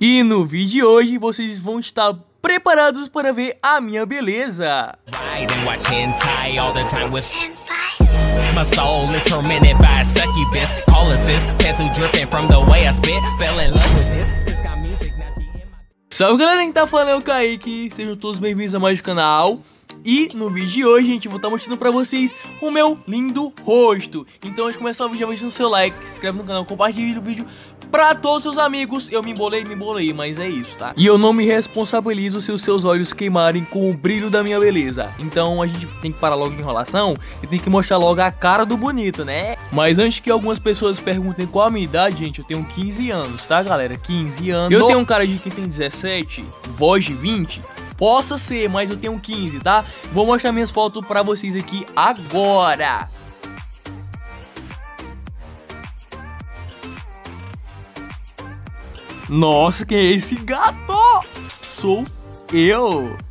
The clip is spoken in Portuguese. E no vídeo de hoje vocês vão estar preparados para ver a minha beleza. Salve galera, quem tá falando é o Kaique, sejam todos bem-vindos a mais um canal. E no vídeo de hoje, gente, eu vou estar mostrando pra vocês o meu lindo rosto. Então antes de começar o vídeo, já deixa o seu like, se inscreve no canal, compartilha o vídeo pra todos os seus amigos. Eu me embolei, mas é isso, tá? E eu não me responsabilizo se os seus olhos queimarem com o brilho da minha beleza. Então a gente tem que parar logo de enrolação e tem que mostrar logo a cara do bonito, né? Mas antes que algumas pessoas perguntem qual a minha idade, gente, eu tenho 15 anos, tá galera? 15 anos. Eu tenho um cara de quem tem 17, voz de 20. Possa ser, mas eu tenho 15, tá? Vou mostrar minhas fotos pra vocês aqui agora. Nossa, quem é esse gato? Sou eu.